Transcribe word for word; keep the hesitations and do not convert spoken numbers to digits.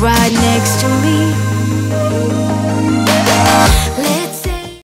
Right next to